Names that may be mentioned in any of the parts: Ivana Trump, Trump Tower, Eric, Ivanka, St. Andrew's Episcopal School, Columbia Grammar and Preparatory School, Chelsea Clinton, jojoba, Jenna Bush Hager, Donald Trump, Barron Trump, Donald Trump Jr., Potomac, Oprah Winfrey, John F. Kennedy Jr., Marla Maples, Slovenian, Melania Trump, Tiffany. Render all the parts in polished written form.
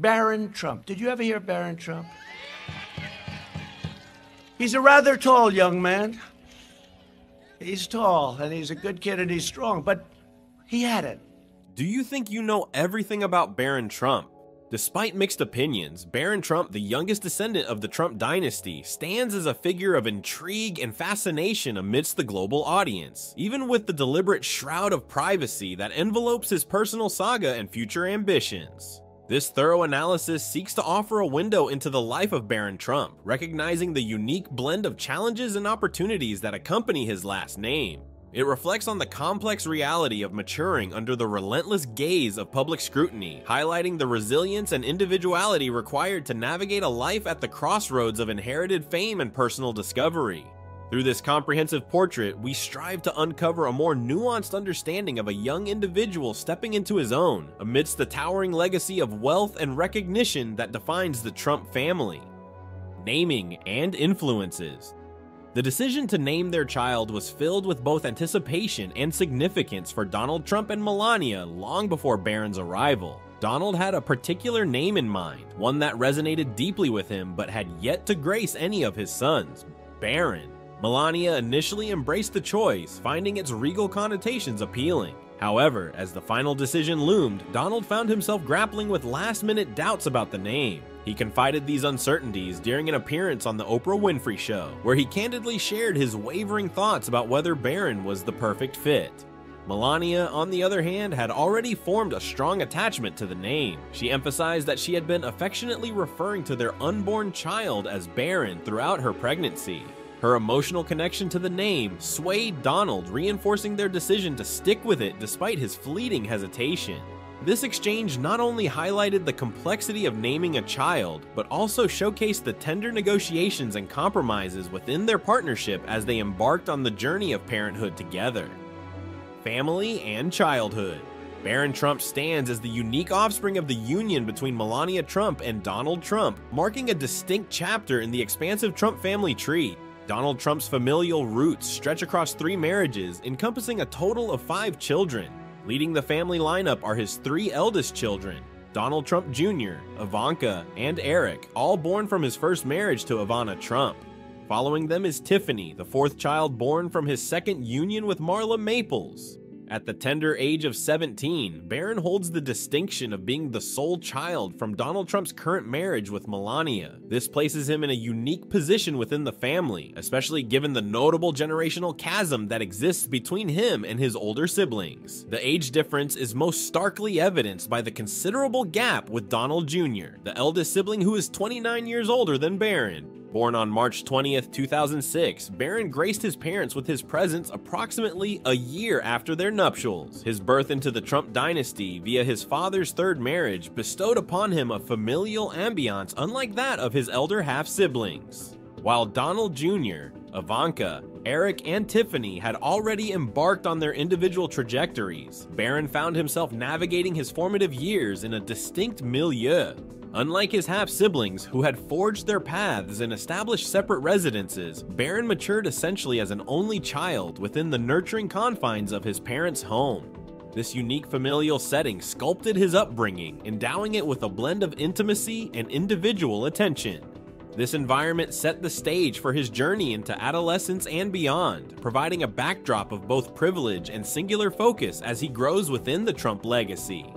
Barron Trump. Did you ever hear of Barron Trump? He's a rather tall young man. He's tall, and he's a good kid, and he's strong, but he had it. Do you think you know everything about Barron Trump? Despite mixed opinions, Barron Trump, the youngest descendant of the Trump dynasty, stands as a figure of intrigue and fascination amidst the global audience, even with the deliberate shroud of privacy that envelopes his personal saga and future ambitions. This thorough analysis seeks to offer a window into the life of Barron Trump, recognizing the unique blend of challenges and opportunities that accompany his last name. It reflects on the complex reality of maturing under the relentless gaze of public scrutiny, highlighting the resilience and individuality required to navigate a life at the crossroads of inherited fame and personal discovery. Through this comprehensive portrait, we strive to uncover a more nuanced understanding of a young individual stepping into his own, amidst the towering legacy of wealth and recognition that defines the Trump family. Naming and influences. The decision to name their child was filled with both anticipation and significance for Donald Trump and Melania long before Barron's arrival. Donald had a particular name in mind, one that resonated deeply with him but had yet to grace any of his sons, Barron. Melania initially embraced the choice, finding its regal connotations appealing. However, as the final decision loomed, Donald found himself grappling with last-minute doubts about the name. He confided these uncertainties during an appearance on The Oprah Winfrey Show, where he candidly shared his wavering thoughts about whether Barron was the perfect fit. Melania, on the other hand, had already formed a strong attachment to the name. She emphasized that she had been affectionately referring to their unborn child as Barron throughout her pregnancy. Her emotional connection to the name swayed Donald, reinforcing their decision to stick with it despite his fleeting hesitation. This exchange not only highlighted the complexity of naming a child, but also showcased the tender negotiations and compromises within their partnership as they embarked on the journey of parenthood together. Family and childhood. Barron Trump stands as the unique offspring of the union between Melania Trump and Donald Trump, marking a distinct chapter in the expansive Trump family tree. Donald Trump's familial roots stretch across 3 marriages, encompassing a total of 5 children. Leading the family lineup are his 3 eldest children, Donald Trump Jr., Ivanka, and Eric, all born from his first marriage to Ivana Trump. Following them is Tiffany, the 4th child born from his 2nd union with Marla Maples. At the tender age of 17, Barron holds the distinction of being the sole child from Donald Trump's current marriage with Melania. This places him in a unique position within the family, especially given the notable generational chasm that exists between him and his older siblings. The age difference is most starkly evidenced by the considerable gap with Donald Jr., the eldest sibling who is 29 years older than Barron. Born on March 20th, 2006, Barron graced his parents with his presence approximately a year after their nuptials. His birth into the Trump dynasty via his father's 3rd marriage bestowed upon him a familial ambiance unlike that of his elder half-siblings. While Donald Jr., Ivanka, Eric, and Tiffany had already embarked on their individual trajectories, Barron found himself navigating his formative years in a distinct milieu. Unlike his half-siblings, who had forged their paths and established separate residences, Barron matured essentially as an only child within the nurturing confines of his parents' home. This unique familial setting sculpted his upbringing, endowing it with a blend of intimacy and individual attention. This environment set the stage for his journey into adolescence and beyond, providing a backdrop of both privilege and singular focus as he grows within the Trump legacy.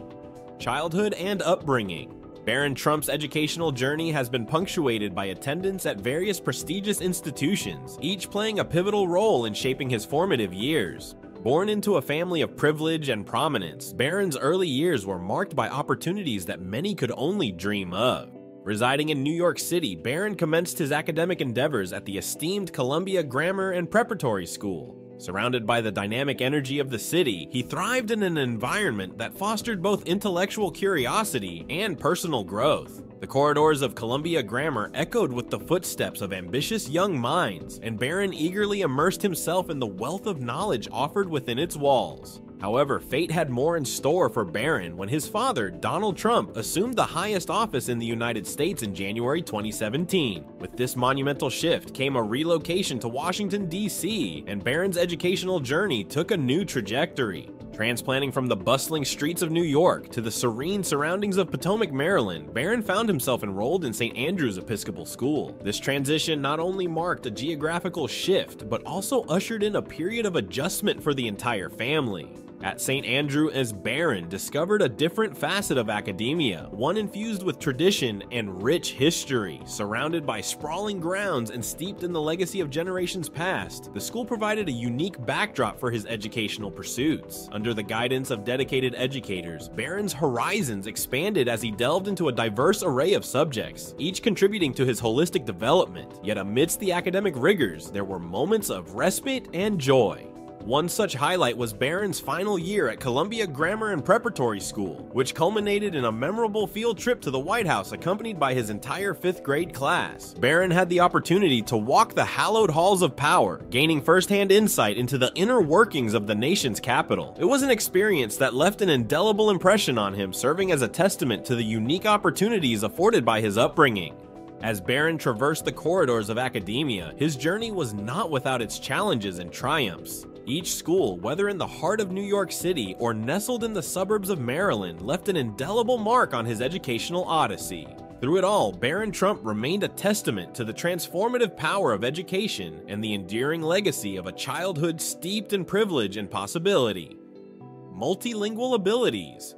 Childhood and upbringing. Barron Trump's educational journey has been punctuated by attendance at various prestigious institutions, each playing a pivotal role in shaping his formative years. Born into a family of privilege and prominence, Barron's early years were marked by opportunities that many could only dream of. Residing in New York City, Barron commenced his academic endeavors at the esteemed Columbia Grammar and Preparatory School. Surrounded by the dynamic energy of the city, he thrived in an environment that fostered both intellectual curiosity and personal growth. The corridors of Columbia Grammar echoed with the footsteps of ambitious young minds, and Barron eagerly immersed himself in the wealth of knowledge offered within its walls. However, fate had more in store for Barron when his father, Donald Trump, assumed the highest office in the United States in January 2017. With this monumental shift came a relocation to Washington, D.C., and Barron's educational journey took a new trajectory. Transplanting from the bustling streets of New York to the serene surroundings of Potomac, Maryland, Barron found himself enrolled in St. Andrew's Episcopal School. This transition not only marked a geographical shift, but also ushered in a period of adjustment for the entire family. At St. Andrew, as Barron discovered a different facet of academia, one infused with tradition and rich history. Surrounded by sprawling grounds and steeped in the legacy of generations past, the school provided a unique backdrop for his educational pursuits. Under the guidance of dedicated educators, Barron's horizons expanded as he delved into a diverse array of subjects, each contributing to his holistic development. Yet amidst the academic rigors, there were moments of respite and joy. One such highlight was Barron's final year at Columbia Grammar and Preparatory School, which culminated in a memorable field trip to the White House accompanied by his entire 5th grade class. Barron had the opportunity to walk the hallowed halls of power, gaining firsthand insight into the inner workings of the nation's capital. It was an experience that left an indelible impression on him, serving as a testament to the unique opportunities afforded by his upbringing. As Barron traversed the corridors of academia, his journey was not without its challenges and triumphs. Each school, whether in the heart of New York City or nestled in the suburbs of Maryland, left an indelible mark on his educational odyssey. Through it all, Barron Trump remained a testament to the transformative power of education and the enduring legacy of a childhood steeped in privilege and possibility. Multilingual abilities.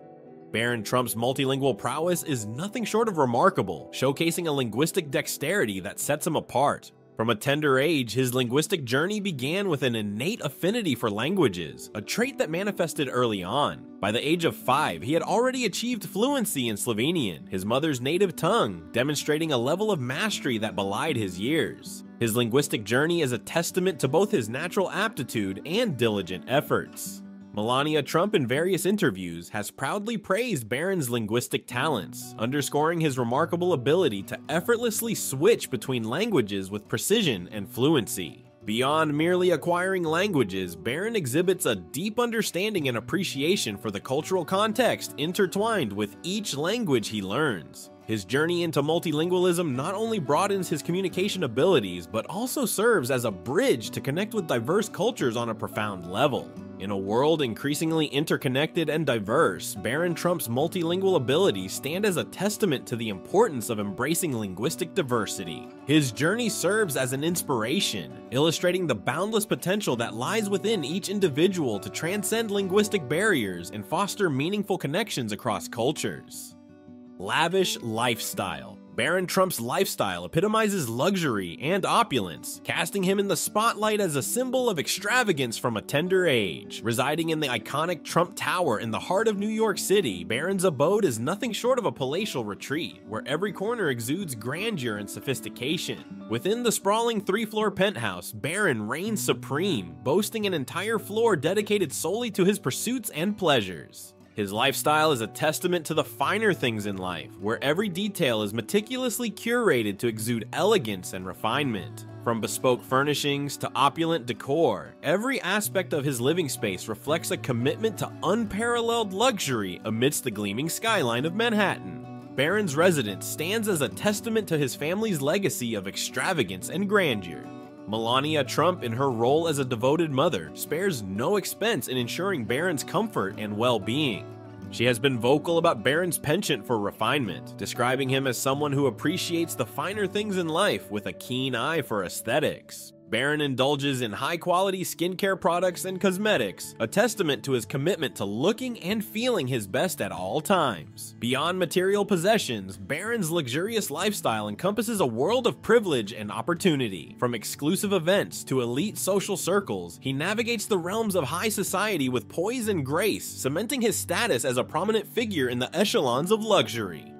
Barron Trump's multilingual prowess is nothing short of remarkable, showcasing a linguistic dexterity that sets him apart. From a tender age, his linguistic journey began with an innate affinity for languages, a trait that manifested early on. By the age of 5, he had already achieved fluency in Slovenian, his mother's native tongue, demonstrating a level of mastery that belied his years. His linguistic journey is a testament to both his natural aptitude and diligent efforts. Melania Trump, in various interviews, has proudly praised Barron's linguistic talents, underscoring his remarkable ability to effortlessly switch between languages with precision and fluency. Beyond merely acquiring languages, Barron exhibits a deep understanding and appreciation for the cultural context intertwined with each language he learns. His journey into multilingualism not only broadens his communication abilities, but also serves as a bridge to connect with diverse cultures on a profound level. In a world increasingly interconnected and diverse, Barron Trump's multilingual abilities stand as a testament to the importance of embracing linguistic diversity. His journey serves as an inspiration, illustrating the boundless potential that lies within each individual to transcend linguistic barriers and foster meaningful connections across cultures. Lavish lifestyle. Barron Trump's lifestyle epitomizes luxury and opulence, casting him in the spotlight as a symbol of extravagance from a tender age. Residing in the iconic Trump Tower in the heart of New York City, Barron's abode is nothing short of a palatial retreat, where every corner exudes grandeur and sophistication. Within the sprawling 3-floor penthouse, Barron reigns supreme, boasting an entire floor dedicated solely to his pursuits and pleasures. His lifestyle is a testament to the finer things in life, where every detail is meticulously curated to exude elegance and refinement. From bespoke furnishings to opulent decor, every aspect of his living space reflects a commitment to unparalleled luxury amidst the gleaming skyline of Manhattan. Barron's residence stands as a testament to his family's legacy of extravagance and grandeur. Melania Trump, in her role as a devoted mother, spares no expense in ensuring Barron's comfort and well-being. She has been vocal about Barron's penchant for refinement, describing him as someone who appreciates the finer things in life with a keen eye for aesthetics. Barron indulges in high-quality skincare products and cosmetics, a testament to his commitment to looking and feeling his best at all times. Beyond material possessions, Barron's luxurious lifestyle encompasses a world of privilege and opportunity. From exclusive events to elite social circles, he navigates the realms of high society with poise and grace, cementing his status as a prominent figure in the echelons of luxury.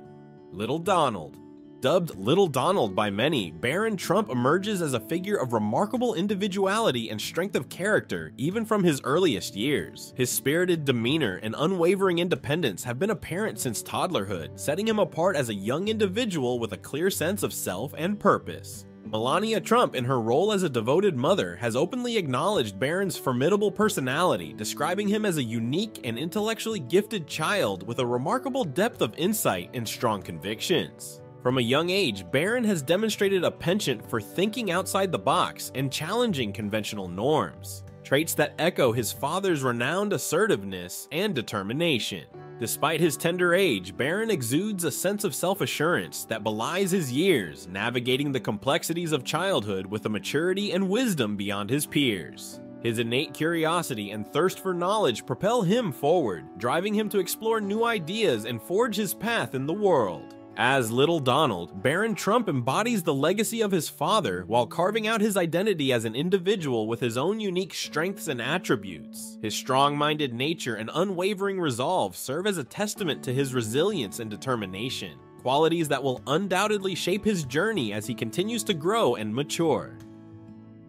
Little Donald. Dubbed Little Donald by many, Barron Trump emerges as a figure of remarkable individuality and strength of character, even from his earliest years. His spirited demeanor and unwavering independence have been apparent since toddlerhood, setting him apart as a young individual with a clear sense of self and purpose. Melania Trump, in her role as a devoted mother, has openly acknowledged Barron's formidable personality, describing him as a unique and intellectually gifted child with a remarkable depth of insight and strong convictions. From a young age, Barron has demonstrated a penchant for thinking outside the box and challenging conventional norms. traits that echo his father's renowned assertiveness and determination. Despite his tender age, Barron exudes a sense of self-assurance that belies his years, navigating the complexities of childhood with a maturity and wisdom beyond his peers. His innate curiosity and thirst for knowledge propel him forward, driving him to explore new ideas and forge his path in the world. As Little Donald, Barron Trump embodies the legacy of his father while carving out his identity as an individual with his own unique strengths and attributes. His strong-minded nature and unwavering resolve serve as a testament to his resilience and determination, qualities that will undoubtedly shape his journey as he continues to grow and mature.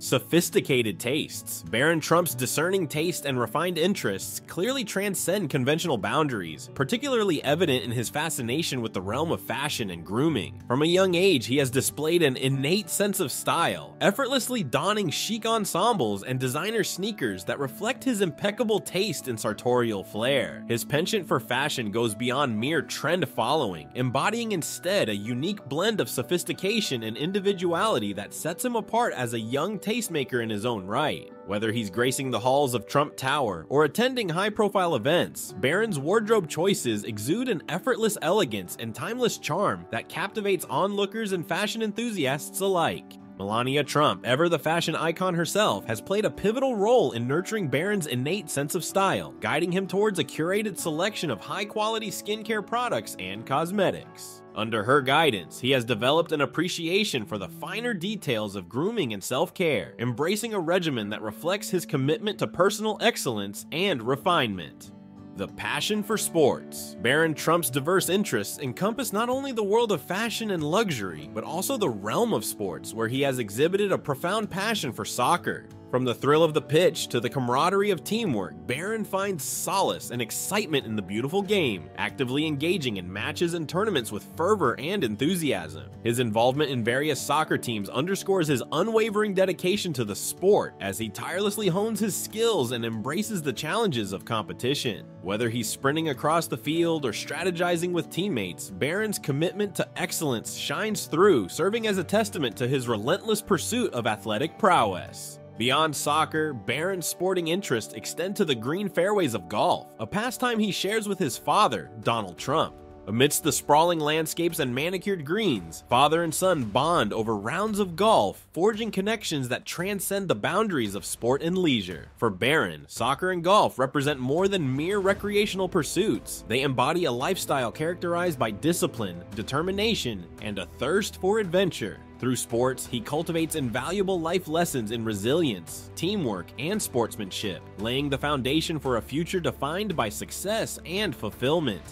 Sophisticated tastes. Barron Trump's discerning taste and refined interests clearly transcend conventional boundaries, particularly evident in his fascination with the realm of fashion and grooming. From a young age, he has displayed an innate sense of style, effortlessly donning chic ensembles and designer sneakers that reflect his impeccable taste and sartorial flair. His penchant for fashion goes beyond mere trend following, embodying instead a unique blend of sophistication and individuality that sets him apart as a young tastemaker in his own right. Whether he's gracing the halls of Trump Tower or attending high-profile events, Barron's wardrobe choices exude an effortless elegance and timeless charm that captivates onlookers and fashion enthusiasts alike. Melania Trump, ever the fashion icon herself, has played a pivotal role in nurturing Barron's innate sense of style, guiding him towards a curated selection of high-quality skincare products and cosmetics. Under her guidance, he has developed an appreciation for the finer details of grooming and self-care, embracing a regimen that reflects his commitment to personal excellence and refinement. The passion for sports. Barron Trump's diverse interests encompass not only the world of fashion and luxury, but also the realm of sports, where he has exhibited a profound passion for soccer. From the thrill of the pitch to the camaraderie of teamwork, Barron finds solace and excitement in the beautiful game, actively engaging in matches and tournaments with fervor and enthusiasm. His involvement in various soccer teams underscores his unwavering dedication to the sport as he tirelessly hones his skills and embraces the challenges of competition. Whether he's sprinting across the field or strategizing with teammates, Barron's commitment to excellence shines through, serving as a testament to his relentless pursuit of athletic prowess. Beyond soccer, Barron's sporting interests extend to the green fairways of golf, a pastime he shares with his father, Donald Trump. Amidst the sprawling landscapes and manicured greens, father and son bond over rounds of golf, forging connections that transcend the boundaries of sport and leisure. For Barron, soccer and golf represent more than mere recreational pursuits. They embody a lifestyle characterized by discipline, determination, and a thirst for adventure. Through sports, he cultivates invaluable life lessons in resilience, teamwork, and sportsmanship, laying the foundation for a future defined by success and fulfillment.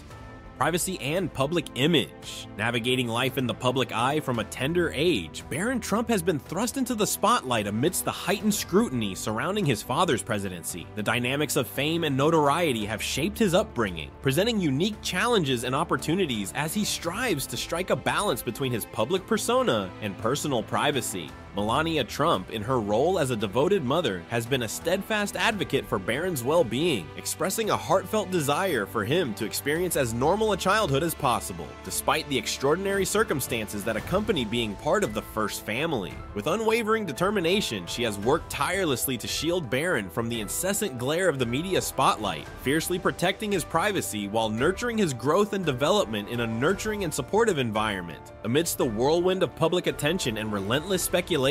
Privacy and public image. Navigating life in the public eye from a tender age, Barron Trump has been thrust into the spotlight amidst the heightened scrutiny surrounding his father's presidency. The dynamics of fame and notoriety have shaped his upbringing, presenting unique challenges and opportunities as he strives to strike a balance between his public persona and personal privacy. Melania Trump, in her role as a devoted mother, has been a steadfast advocate for Barron's well-being, expressing a heartfelt desire for him to experience as normal a childhood as possible, despite the extraordinary circumstances that accompany being part of the first family. With unwavering determination, she has worked tirelessly to shield Barron from the incessant glare of the media spotlight, fiercely protecting his privacy while nurturing his growth and development in a nurturing and supportive environment. Amidst the whirlwind of public attention and relentless speculation,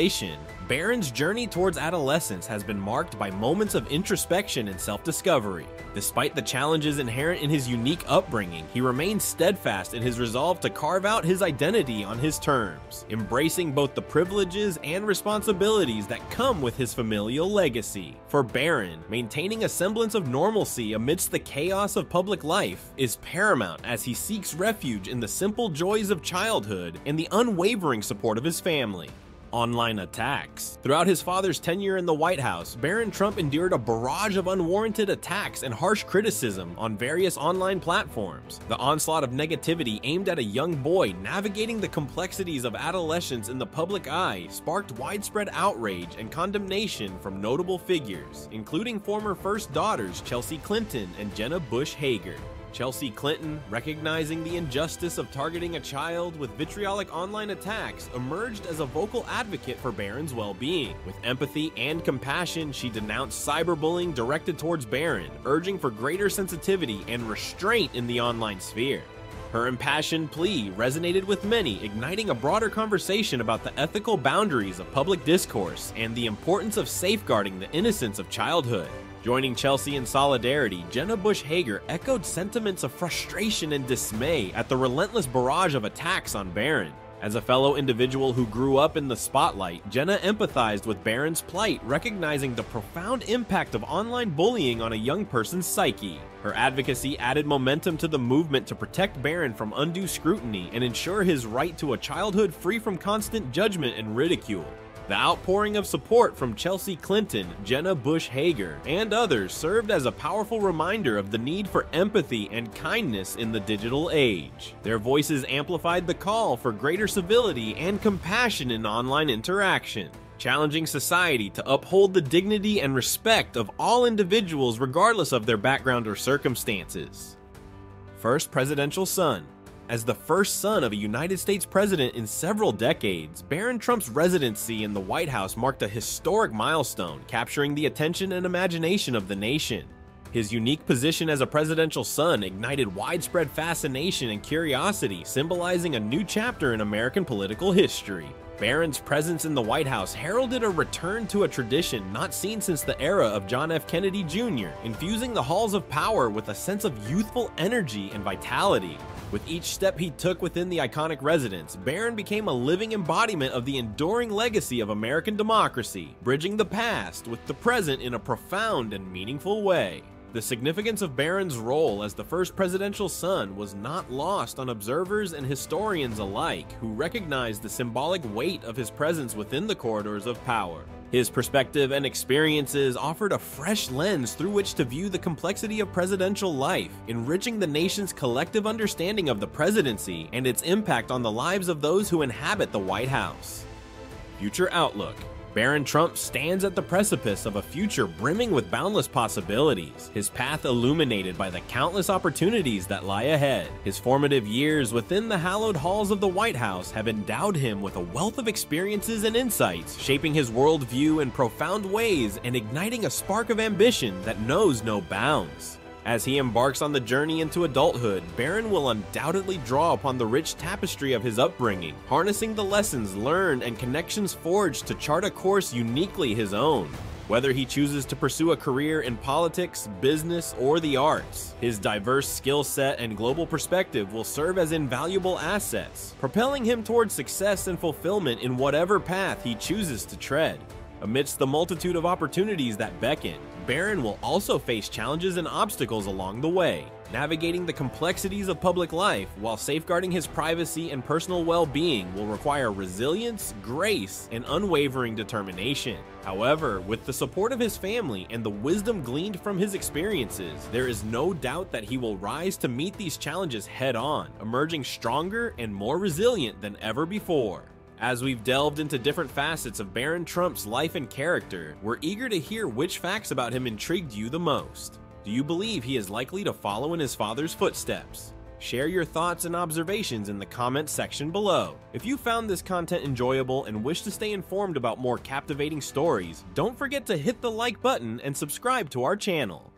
Barron's journey towards adolescence has been marked by moments of introspection and self-discovery. Despite the challenges inherent in his unique upbringing, he remains steadfast in his resolve to carve out his identity on his terms, embracing both the privileges and responsibilities that come with his familial legacy. For Barron, maintaining a semblance of normalcy amidst the chaos of public life is paramount as he seeks refuge in the simple joys of childhood and the unwavering support of his family. Online attacks. Throughout his father's tenure in the White House, Barron Trump endured a barrage of unwarranted attacks and harsh criticism on various online platforms. The onslaught of negativity aimed at a young boy navigating the complexities of adolescence in the public eye sparked widespread outrage and condemnation from notable figures, including former first daughters Chelsea Clinton and Jenna Bush Hager. Chelsea Clinton, recognizing the injustice of targeting a child with vitriolic online attacks, emerged as a vocal advocate for Barron's well-being. With empathy and compassion, she denounced cyberbullying directed towards Barron, urging for greater sensitivity and restraint in the online sphere. Her impassioned plea resonated with many, igniting a broader conversation about the ethical boundaries of public discourse and the importance of safeguarding the innocence of childhood. Joining Chelsea in solidarity, Jenna Bush Hager echoed sentiments of frustration and dismay at the relentless barrage of attacks on Barron. As a fellow individual who grew up in the spotlight, Jenna empathized with Barron's plight, recognizing the profound impact of online bullying on a young person's psyche. Her advocacy added momentum to the movement to protect Barron from undue scrutiny and ensure his right to a childhood free from constant judgment and ridicule. The outpouring of support from Chelsea Clinton, Jenna Bush Hager, and others served as a powerful reminder of the need for empathy and kindness in the digital age. Their voices amplified the call for greater civility and compassion in online interaction, challenging society to uphold the dignity and respect of all individuals regardless of their background or circumstances. First presidential son. As the first son of a United States president in several decades, Barron Trump's residency in the White House marked a historic milestone, capturing the attention and imagination of the nation. His unique position as a presidential son ignited widespread fascination and curiosity, symbolizing a new chapter in American political history. Barron's presence in the White House heralded a return to a tradition not seen since the era of John F. Kennedy Jr., infusing the halls of power with a sense of youthful energy and vitality. With each step he took within the iconic residence, Barron became a living embodiment of the enduring legacy of American democracy, bridging the past with the present in a profound and meaningful way. The significance of Barron's role as the first presidential son was not lost on observers and historians alike, who recognized the symbolic weight of his presence within the corridors of power. His perspective and experiences offered a fresh lens through which to view the complexity of presidential life, enriching the nation's collective understanding of the presidency and its impact on the lives of those who inhabit the White House. Future outlook. Barron Trump stands at the precipice of a future brimming with boundless possibilities, his path illuminated by the countless opportunities that lie ahead. His formative years within the hallowed halls of the White House have endowed him with a wealth of experiences and insights, shaping his worldview in profound ways and igniting a spark of ambition that knows no bounds. As he embarks on the journey into adulthood, Barron will undoubtedly draw upon the rich tapestry of his upbringing, harnessing the lessons learned and connections forged to chart a course uniquely his own. Whether he chooses to pursue a career in politics, business, or the arts, his diverse skill set and global perspective will serve as invaluable assets, propelling him towards success and fulfillment in whatever path he chooses to tread. Amidst the multitude of opportunities that beckon, Barron will also face challenges and obstacles along the way, navigating the complexities of public life while safeguarding his privacy and personal well-being will require resilience, grace, and unwavering determination. However, with the support of his family and the wisdom gleaned from his experiences, there is no doubt that he will rise to meet these challenges head-on, emerging stronger and more resilient than ever before. As we've delved into different facets of Barron Trump's life and character, we're eager to hear which facts about him intrigued you the most. Do you believe he is likely to follow in his father's footsteps? Share your thoughts and observations in the comment section below. If you found this content enjoyable and wish to stay informed about more captivating stories, don't forget to hit the like button and subscribe to our channel.